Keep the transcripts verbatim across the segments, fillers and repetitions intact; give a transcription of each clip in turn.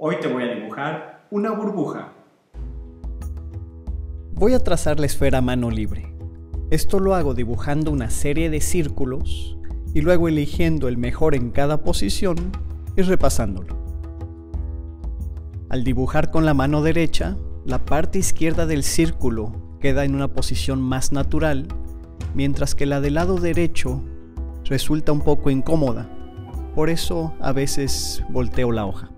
Hoy te voy a dibujar una burbuja. Voy a trazar la esfera a mano libre. Esto lo hago dibujando una serie de círculos y luego eligiendo el mejor en cada posición y repasándolo. Al dibujar con la mano derecha, la parte izquierda del círculo queda en una posición más natural, mientras que la del lado derecho resulta un poco incómoda, por eso a veces volteo la hoja.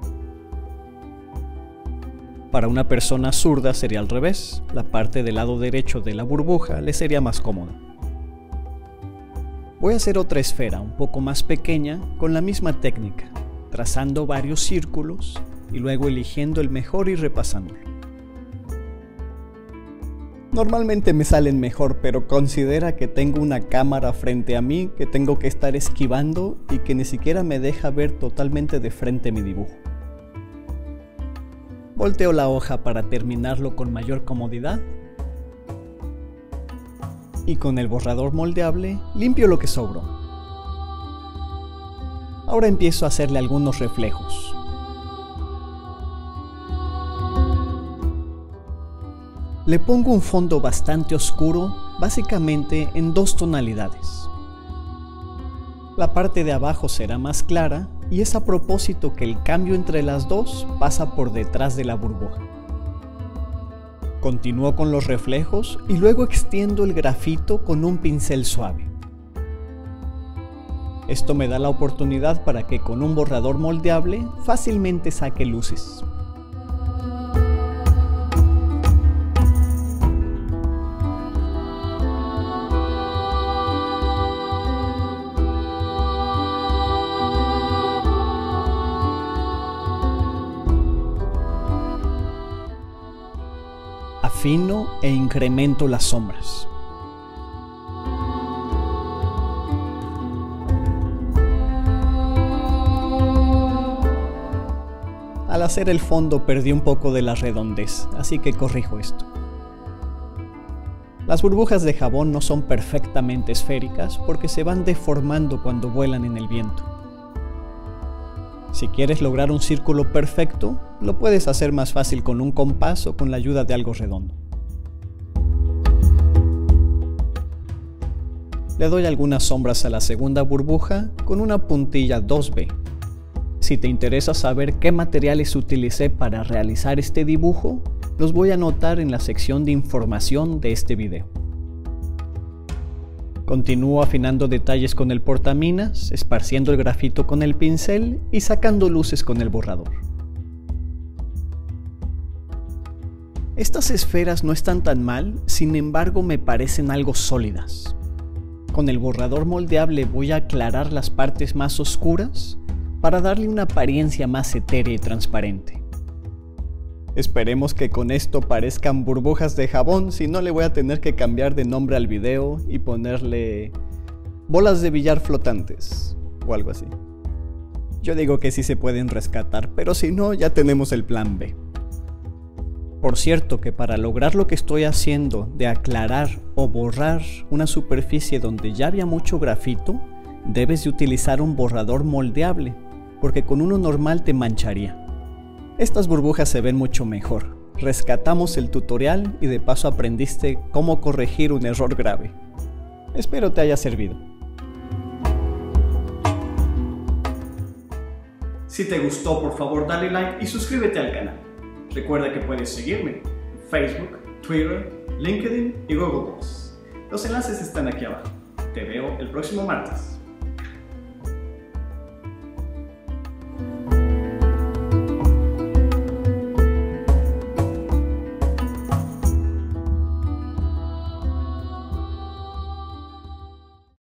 Para una persona zurda sería al revés, la parte del lado derecho de la burbuja le sería más cómoda. Voy a hacer otra esfera un poco más pequeña con la misma técnica, trazando varios círculos y luego eligiendo el mejor y repasándolo. Normalmente me salen mejor, pero considera que tengo una cámara frente a mí que tengo que estar esquivando y que ni siquiera me deja ver totalmente de frente mi dibujo. Volteo la hoja para terminarlo con mayor comodidad y con el borrador moldeable limpio lo que sobró. Ahora empiezo a hacerle algunos reflejos. Le pongo un fondo bastante oscuro, básicamente en dos tonalidades. La parte de abajo será más clara. Y es a propósito que el cambio entre las dos pasa por detrás de la burbuja. Continúo con los reflejos y luego extiendo el grafito con un pincel suave. Esto me da la oportunidad para que con un borrador moldeable fácilmente saque luces. Afino e incremento las sombras. Al hacer el fondo perdí un poco de la redondez, así que corrijo esto. Las burbujas de jabón no son perfectamente esféricas porque se van deformando cuando vuelan en el viento. Si quieres lograr un círculo perfecto, lo puedes hacer más fácil con un compás o con la ayuda de algo redondo. Le doy algunas sombras a la segunda burbuja con una puntilla dos B. Si te interesa saber qué materiales utilicé para realizar este dibujo, los voy a anotar en la sección de información de este video. Continúo afinando detalles con el portaminas, esparciendo el grafito con el pincel y sacando luces con el borrador. Estas esferas no están tan mal, sin embargo me parecen algo sólidas. Con el borrador moldeable voy a aclarar las partes más oscuras para darle una apariencia más etérea y transparente. Esperemos que con esto parezcan burbujas de jabón, si no le voy a tener que cambiar de nombre al video y ponerle bolas de billar flotantes o algo así. Yo digo que sí se pueden rescatar, pero si no, ya tenemos el plan B. Por cierto que para lograr lo que estoy haciendo de aclarar o borrar una superficie donde ya había mucho grafito, debes de utilizar un borrador moldeable, porque con uno normal te mancharía. Estas burbujas se ven mucho mejor. Rescatamos el tutorial y de paso aprendiste cómo corregir un error grave. Espero te haya servido. Si te gustó, por favor dale like y suscríbete al canal. Recuerda que puedes seguirme en Facebook, Twitter, LinkedIn y Google Plus. Los enlaces están aquí abajo. Te veo el próximo martes.